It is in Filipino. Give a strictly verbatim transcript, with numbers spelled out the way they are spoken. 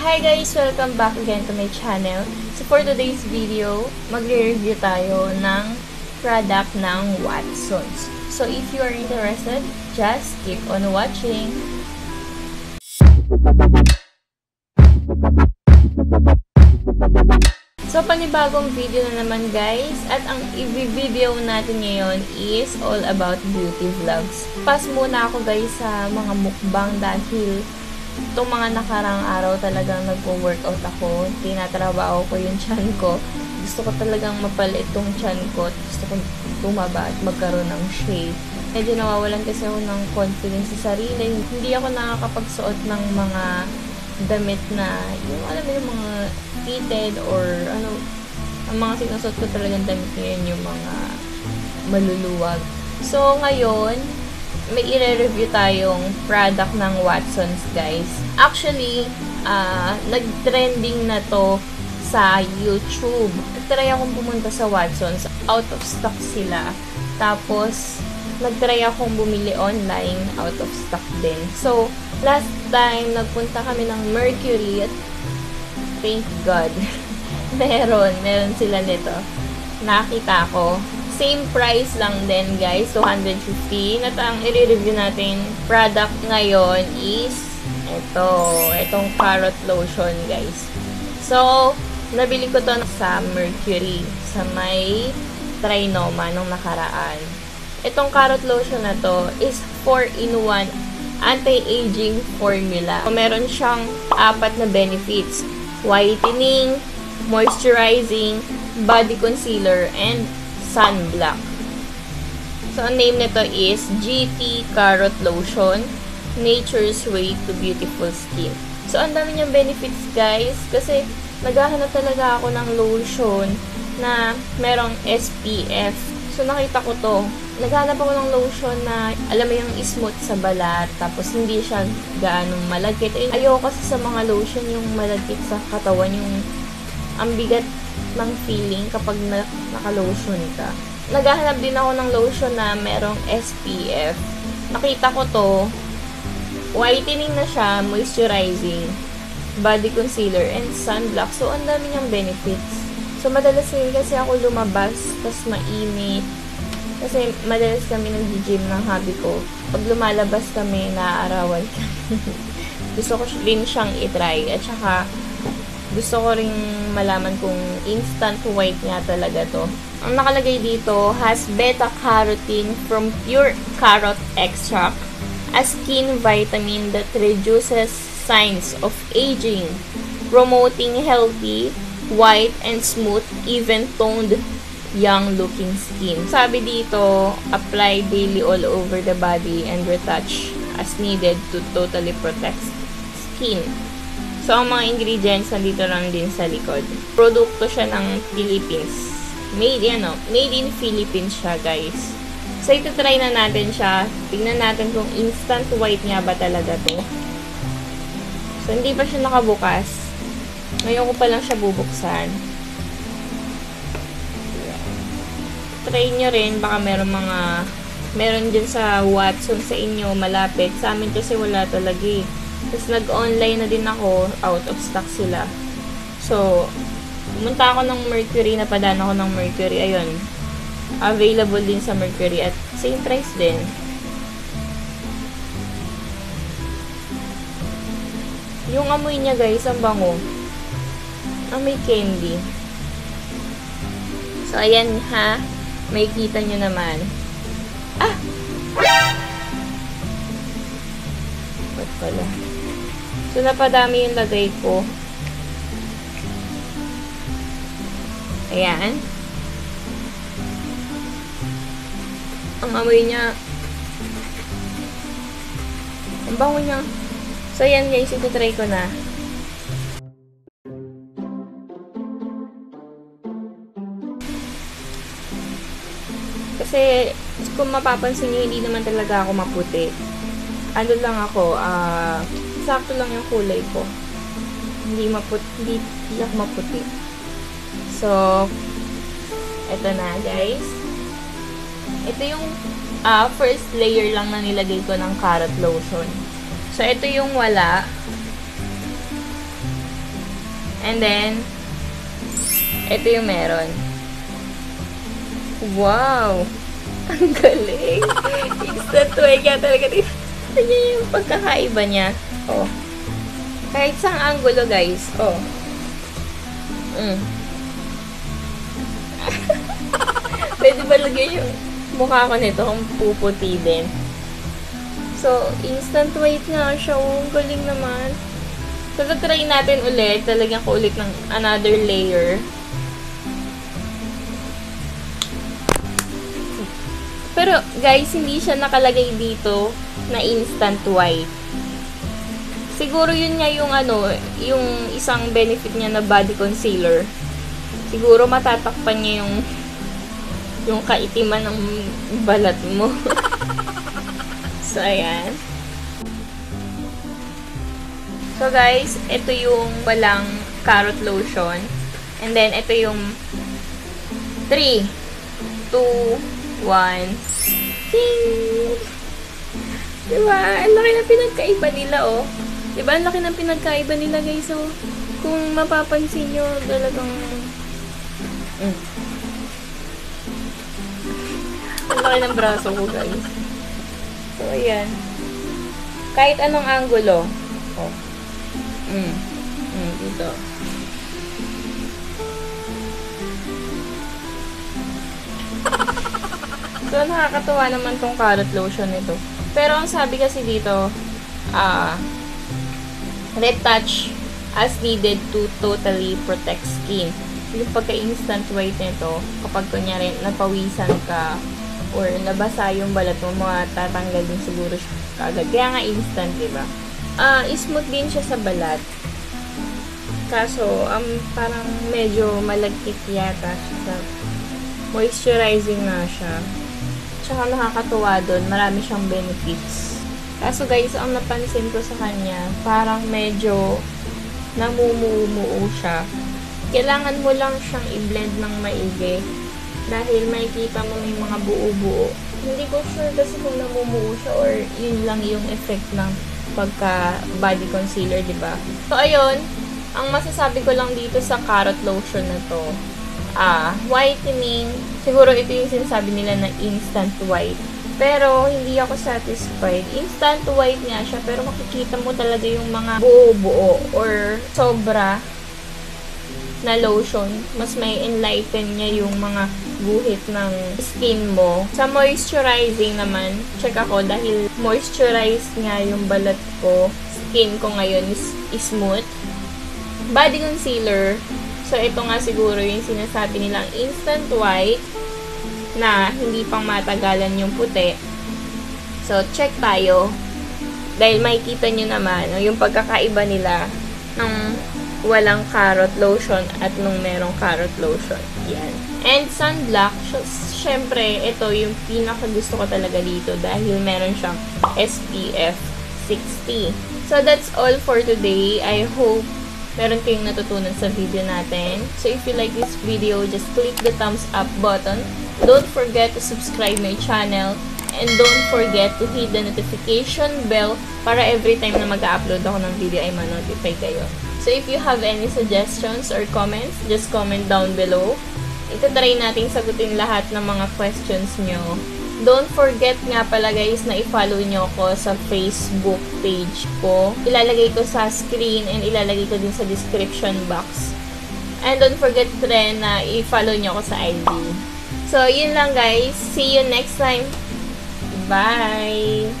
Hi guys! Welcome back again to my channel. So for today's video, magre-review tayo ng product ng Watsons. So if you are interested, just keep on watching! So panibagong video na naman guys, at ang i-video natin ngayon is all about beauty vlogs. Pass muna ako guys sa mga mukbang dahil itong mga nakarang araw talagang nagpo-workout ako. Tinatrabaho ko yung tiyan ko. Gusto ko talagang mapalit itong tiyan ko. Gusto ko tumaba at magkaroon ng shape. Medyo nawawalan kasi ako ng confidence sa sarili. Hindi ako nakakapagsuot ng mga damit na yung alam mo yung mga fitted or ano. Ang mga sinusuot ko talagang damit ngayon yung mga maluluwag. So ngayon, may i-review tayong product ng Watsons, guys. Actually, uh, nag-trending na to sa YouTube. Nag-try akong pumunta sa Watsons. Out of stock sila. Tapos, nag-try akong bumili online. Out of stock din. So, last time, nagpunta kami ng Mercury. Thank God. meron. Meron sila nito. Nakita ko. Same price lang din guys, two hundred fifteen. At ang i-review natin product ngayon is ito, itong carrot lotion guys. So, nabili ko to sa Mercury, sa may Trinoma nung nakaraan. Itong carrot lotion na to is four in one anti-aging formula. So, meron siyang apat na benefits: whitening, moisturizing, body concealer, and sunblock. So, ang name nito is G T Carrot Lotion, Nature's Way to Beautiful Skin. So, ang dami niyang benefits, guys. Kasi, naghahanap talaga ako ng lotion na merong S P F. So, nakita ko to. Naghahanap ako ng lotion na, alam mo yung smooth sa balat, tapos hindi siya gaanong malagkit. Ayoko kasi sa mga lotion yung malagkit sa katawan, yung ang bigat ng feeling kapag na, naka-lotion ka. Naghahanap din ako ng lotion na merong S P F. Nakita ko to, whitening na siya, moisturizing, body concealer, and sunblock. So, ang dami niyang benefits. So, madalas din kasi ako lumabas, tas mainit. Kasi, madalas kami nag-gym ng hobby ko. Pag lumalabas kami, naaarawan kami. Gusto ko rin siyang itry. At saka, gusto ko rin malaman kung instant white nga talaga to. Ang nakalagay dito, has beta-carotene from pure carrot extract, a skin vitamin that reduces signs of aging, promoting healthy, white, and smooth, even-toned, young-looking skin. Sabi dito, apply daily all over the body and retouch as needed to totally protect skin. So, ang mga ingredients nandito lang din sa likod. Produkto siya ng Philippines. Made, ano, made in Philippines siya, guys. So, ito try na natin siya. Tignan natin kung instant white nga ba talaga to. So, hindi pa siya nakabukas. Ngayon ko pa lang siya bubuksan. Try nyo rin. Baka meron mga, meron dyan sa Watsons sa inyo, malapit. Sa amin kasi wala talaga eh. Tapos nag-online na din ako, out of stock sila. So, pumunta ako ng Mercury, napadaan ako ng Mercury, ayun. Available din sa Mercury at same price din. Yung amoy niya guys, ang bango. Amoy candy. So, ayan ha. May kita nyo naman. Ah! Ba't pala? So, napadami yung lagay ko. Ayan. Ang amoy niya. Ang bango niya. So, ayan guys. Ito-try ko na. Kasi, kung mapapansin niyo, hindi naman talaga ako maputi. Ano lang ako, ah, uh, sakto lang yung kulay ko. Hindi maputi, hindi, hindi ako maputi. So, eto na guys. Ito yung uh, first layer lang na nilagay ko ng carrot lotion. So, ito yung wala. And then, ito yung meron. Wow! Ang galing! Instant way kaya talaga dito. Ito yung pagkakaiba niya. Oh. Kahit sang angulo, guys. Oh. Mm. Pwede ba lagay yung mukha ko nito kung puputi din. So, instant weight nga siya. Oh, galing naman. So, try natin ulit. Talagyan ko ulit ng another layer. Pero, guys, hindi siya nakalagay dito na instant white. Siguro yun nga yung ano, yung isang benefit niya na body concealer. Siguro matatakpan niya yung yung kaitiman ng balat mo. So, ayan. So, guys, ito yung walang carrot lotion. And then, ito yung three, two, one. Ding! Diba? Ang laki na pinagkaiba nila, oh. Diba? Ang laki ng pinagkaiba nila, guys. So, kung mapapansin nyo, talagang... Mm. Ang laki ng braso ko, guys. So, ayan. Kahit anong angulo. Oh. Mm. Mm, dito. So, nakakatuwa naman tong carrot lotion nito. Pero, ang sabi kasi dito, ah... Uh, retouch as needed to totally protect skin. Yung pagka-instant white nito, kapag kunyari napawisan ka or nabasa yung balat mo, matatanggal din siguro siya kagad. Kaya nga instant, diba? Uh, smooth din siya sa balat. Kaso, um, parang medyo malagkit yata siya. Moisturizing na siya. Tsaka nakakatuwa doon, marami siyang benefits. Kaso guys, ang napansin ko sa kanya, parang medyo namumuo siya. Kailangan mo lang siyang i-blend ng maigi. Dahil makikita mo may mga buo-buo. Hindi ko sure kasi kung namumuo siya or yun lang yung effect ng pagka body concealer, diba? So ayun, ang masasabi ko lang dito sa carrot lotion na to, ah, whitening. Siguro ito yung sinasabi nila na instant white. Pero, hindi ako satisfied. Instant white nga siya, pero makikita mo talaga yung mga buo-buo or sobra na lotion. Mas may enlighten niya yung mga guhit ng skin mo. Sa moisturizing naman, check ako dahil moisturized nga yung balat ko. Skin ko ngayon is, is smooth. Body concealer. So, ito nga siguro yung sinasabi nilang instant white na hindi pang matagalan yung puti. So, check tayo. Dahil makikita nyo naman yung pagkakaiba nila ng walang carrot lotion at nung merong carrot lotion. Yan. And sunblock, syempre, ito yung pinaka gusto ko talaga dito dahil meron siyang S P F sixty. So, that's all for today. I hope meron kayong natutunan sa video natin. So, if you like this video, just click the thumbs up button. Don't forget to subscribe my channel and don't forget to hit the notification bell para every time na mag-upload ako ng video ay ma-notify kayo. So if you have any suggestions or comments, just comment down below. Itatry natin sagutin lahat ng mga questions nyo. Don't forget nga pala guys na i-follow nyo ako sa Facebook page ko. Ilalagay ko sa screen and ilalagay ko din sa description box. And don't forget rin na i-follow nyo ako sa I G. So, yun lang guys. See you next time. Bye!